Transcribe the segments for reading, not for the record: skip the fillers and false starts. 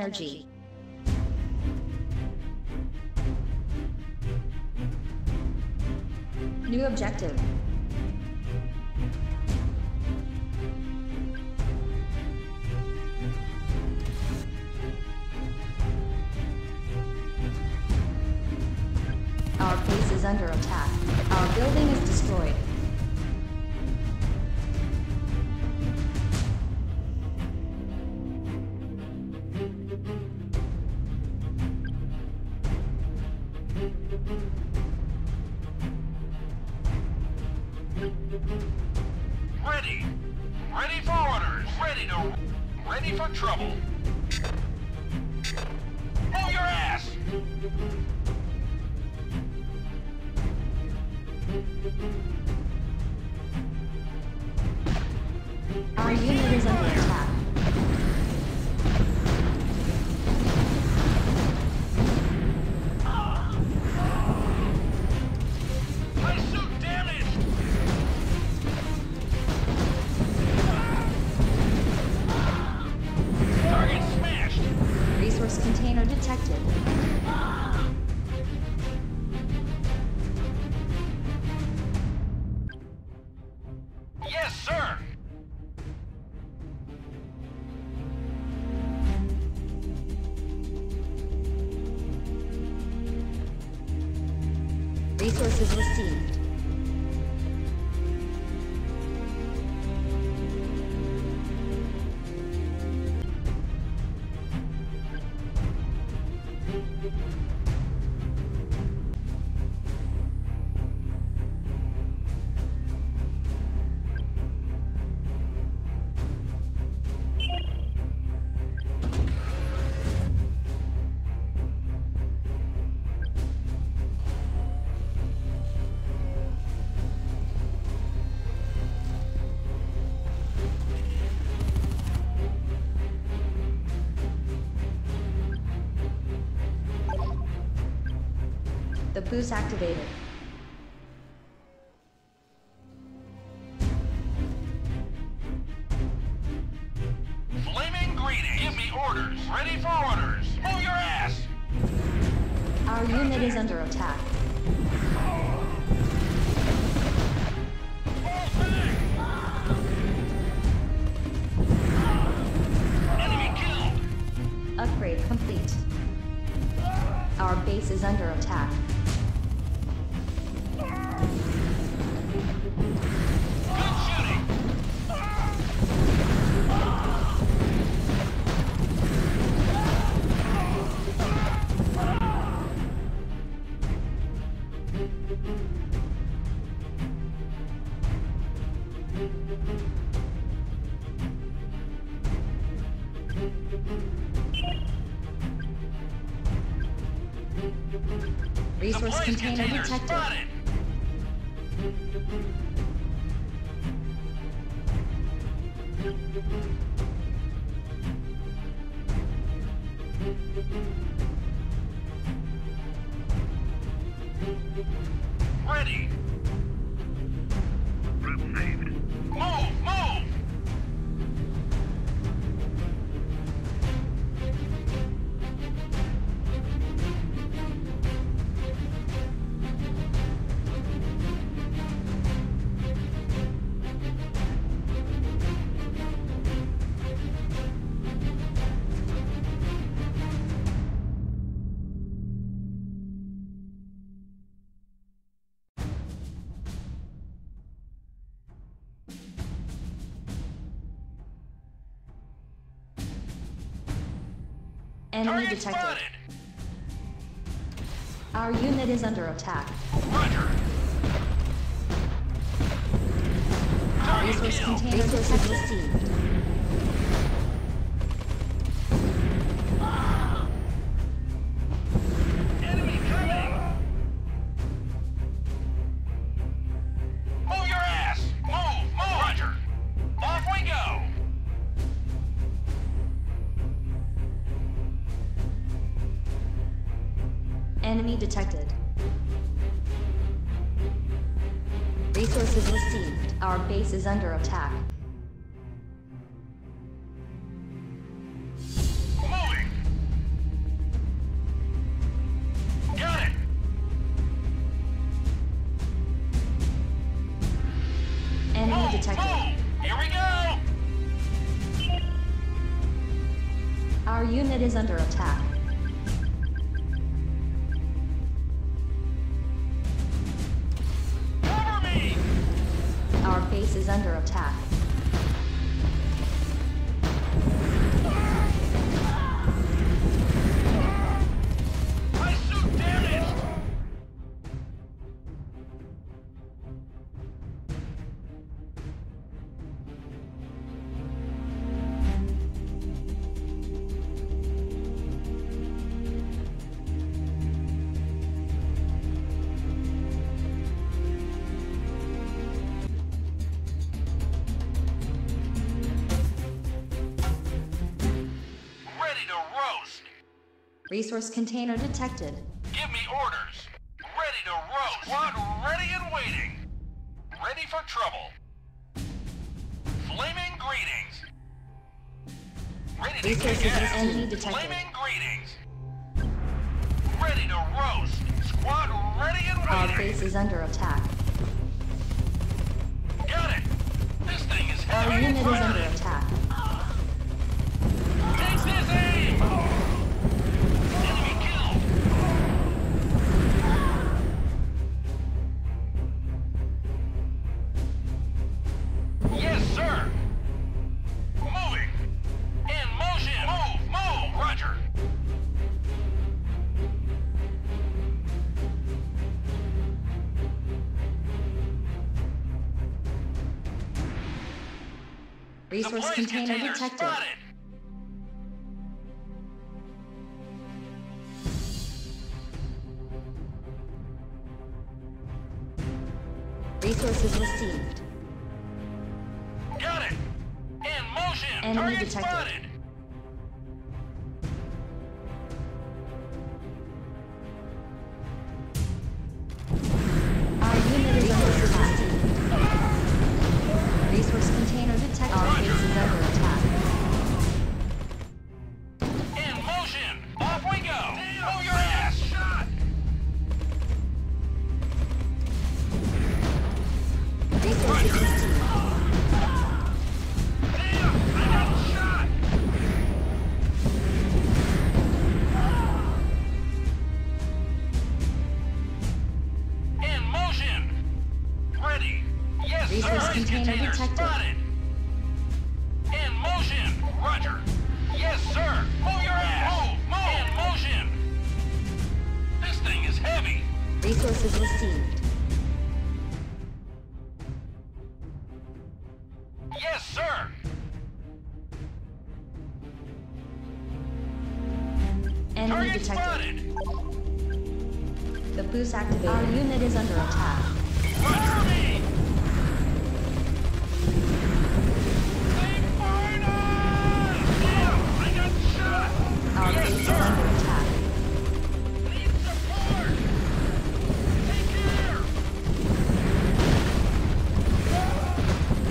energy. New objective. Our base is under attack. Our building is destroyed. Ready for orders! Ready for trouble! Move your ass! Our unit is under attack. Resources received. The boost activated. Flaming greeting! Give me orders! Ready for orders! Move your ass! Our unit is under attack. Enemy killed! Upgrade complete. Our base is under attack. Resource container detected. Ready. Move! Enemy detected. Spotted. Our unit is under attack. Roger. Resource container received. Enemy coming! Move your ass! Move! Roger! Off we go! Enemy detected. Resources received. Our base is under attack. Moving! Our unit is under attack. Cover me! Our base is under attack. Resource container detected. Give me orders. Ready to roast. Squad ready and waiting. Ready for trouble. Flaming greetings. Ready to kick ass. Flaming greetings. Ready to roast. Squad ready and waiting. Our base is under attack. Got it. This thing is heavy. Our unit is under attack. Take this aim. Resource container detected. Resources received. Got it. In motion. Enemy detected. Spotted. Activated. Our unit is under attack. Roger me! They fired us! Damn, I got shot! Our base is under attack. Need support! Take care!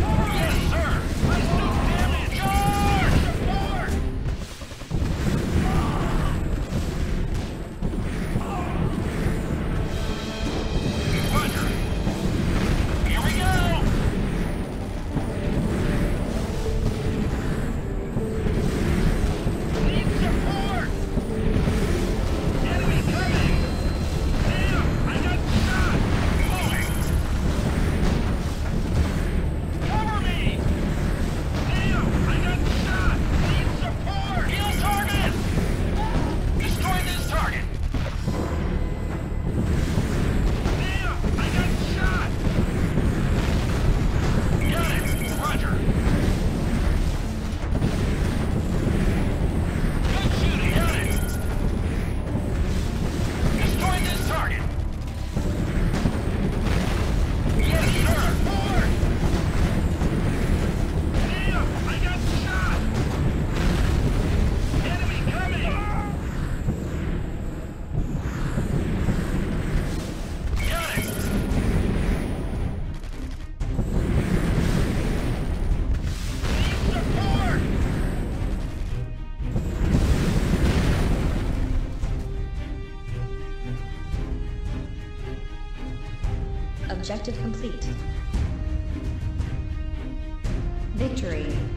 Yes, sir! Let's do damage! Charge! Support! Objective complete. Victory.